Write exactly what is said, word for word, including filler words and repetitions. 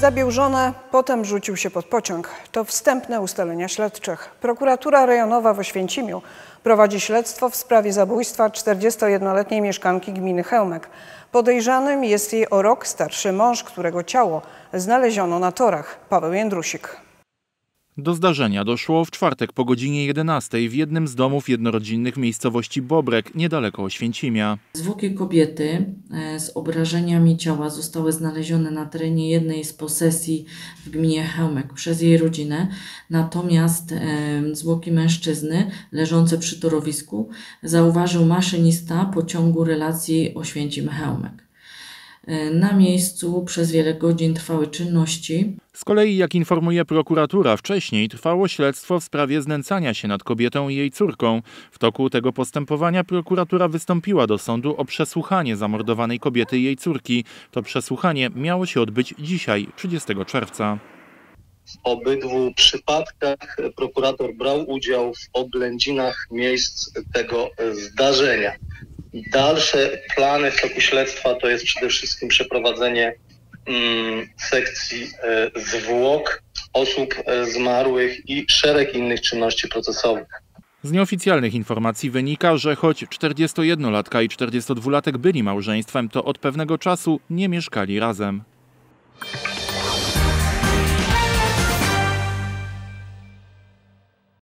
Zabił żonę, potem rzucił się pod pociąg. To wstępne ustalenia śledczych. Prokuratura rejonowa w Oświęcimiu prowadzi śledztwo w sprawie zabójstwa czterdziestojednoletniej mieszkanki gminy Chełmek. Podejrzanym jest jej o rok starszy mąż, którego ciało znaleziono na torach. Paweł Jędrusik. Do zdarzenia doszło w czwartek po godzinie jedenastej w jednym z domów jednorodzinnych miejscowości Bobrek, niedaleko Oświęcimia. Zwłoki kobiety z obrażeniami ciała zostały znalezione na terenie jednej z posesji w gminie Chełmek przez jej rodzinę, natomiast zwłoki mężczyzny leżące przy torowisku zauważył maszynista pociągu relacji Oświęcim-Chełmek. Na miejscu przez wiele godzin trwały czynności. Z kolei, jak informuje prokuratura, wcześniej trwało śledztwo w sprawie znęcania się nad kobietą i jej córką. W toku tego postępowania prokuratura wystąpiła do sądu o przesłuchanie zamordowanej kobiety i jej córki. To przesłuchanie miało się odbyć dzisiaj, trzydziestego czerwca. W obydwu przypadkach prokurator brał udział w oględzinach miejsc tego zdarzenia. Dalsze plany w toku śledztwa to jest przede wszystkim przeprowadzenie mm, sekcji y, zwłok osób y, zmarłych i szereg innych czynności procesowych. Z nieoficjalnych informacji wynika, że choć czterdziestojednolatka i czterdziestodwulatek byli małżeństwem, to od pewnego czasu nie mieszkali razem.